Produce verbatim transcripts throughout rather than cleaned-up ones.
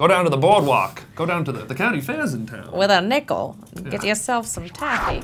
Go down to the boardwalk. Go down to the, the county fair's in town. With a nickel. Yeah. Get yourself some taffy.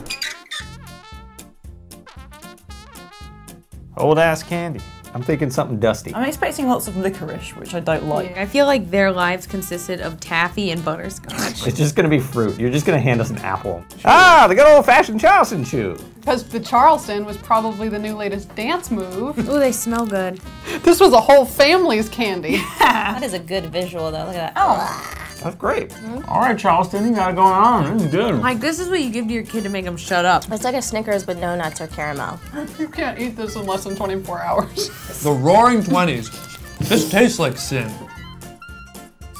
Old ass candy. I'm thinking something dusty. I'm expecting lots of licorice, which I don't like. I feel like their lives consisted of taffy and butterscotch. It's just gonna be fruit. You're just gonna hand us an apple. Sure. Ah, the good old-fashioned Charleston shoe. Because the Charleston was probably the new latest dance move. Ooh, they smell good. This was a whole family's candy. That is a good visual, though. Look at that. Oh. That's great. Mm-hmm. All right, Charleston, you got it going on. This is good. Like, this is what you give to your kid to make them shut up. It's like a Snickers with no nuts or caramel. You can't eat this in less than twenty-four hours. The Roaring Twenties. This tastes like sin.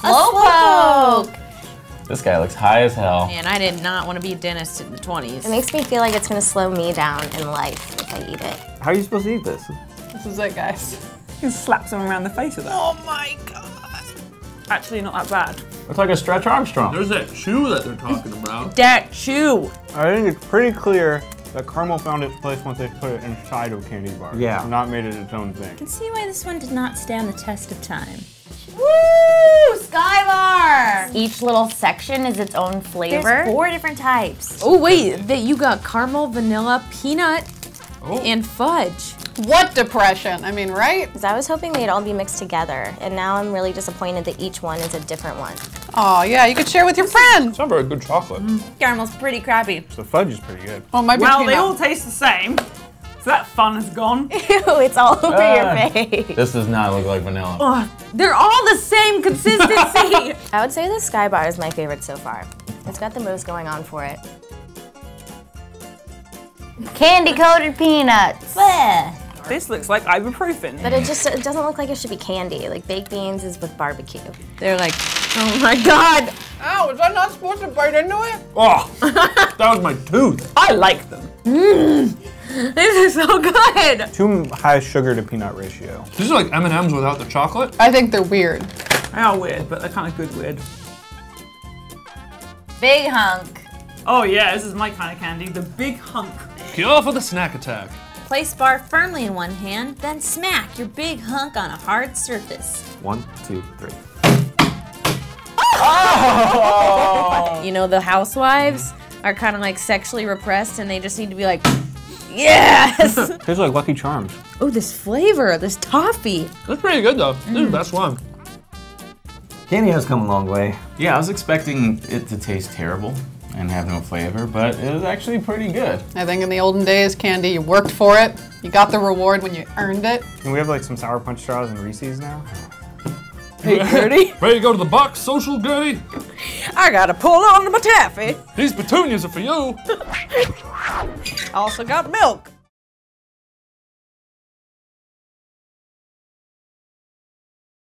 A slowpoke! This guy looks high as hell. Man, I did not want to be a dentist in the twenties. It makes me feel like it's going to slow me down in life if I eat it. How are you supposed to eat this? This is it, guys. You can slap someone around the face with that. Oh my god. Actually, not that bad. It's like a Stretch Armstrong. There's that chew that they're talking about. That chew. I think it's pretty clear that caramel found its place once they put it inside of candy bars. Yeah. It's not made it its own thing. I can see why this one did not stand the test of time. Woo! Skybar! Each little section is its own flavor. There's four different types. Oh wait, that you got caramel, vanilla, peanut, oh. and fudge. What depression? I mean, right? Because I was hoping they'd all be mixed together, and now I'm really disappointed that each one is a different one. Oh yeah, you could share with your friend. It's not very good chocolate. Mm. Caramel's pretty crappy. So the fudge is pretty good. Well, my well they all taste the same, so that fun is gone. Ew, it's all over uh, your face. This does not look like vanilla. Oh, they're all the same consistency. I would say the Skybar is my favorite so far. It's got the most going on for it. Candy-coated peanuts. Blech. This looks like ibuprofen. But it just it doesn't look like it should be candy. Like, baked beans is with barbecue. They're like, oh my god! Ow, was I not supposed to bite into it? Oh, that was my tooth. I like them. Mmm, these are so good. Too high sugar to peanut ratio. These are like M and M's without the chocolate. I think they're weird. They are weird, but they're kind of good weird. Big hunk. Oh yeah, this is my kind of candy, the big hunk. Cure for the snack attack. Place bar firmly in one hand, then smack your big hunk on a hard surface. One, two, three. Oh! You know, the housewives are kind of like sexually repressed and they just need to be like, yes! Tastes like Lucky Charms. Oh, this flavor, this toffee. That's pretty good though. Mm. This is the best one. Candy has come a long way. Yeah, I was expecting it to taste terrible and have no flavor, but it was actually pretty good. I think in the olden days, candy, you worked for it, you got the reward when you earned it. And we have like some Sour Punch straws and Reese's now. Hey, Gertie. Ready to go to the box, social Gertie? I gotta pull on to my taffy. These petunias are for you. I also got milk.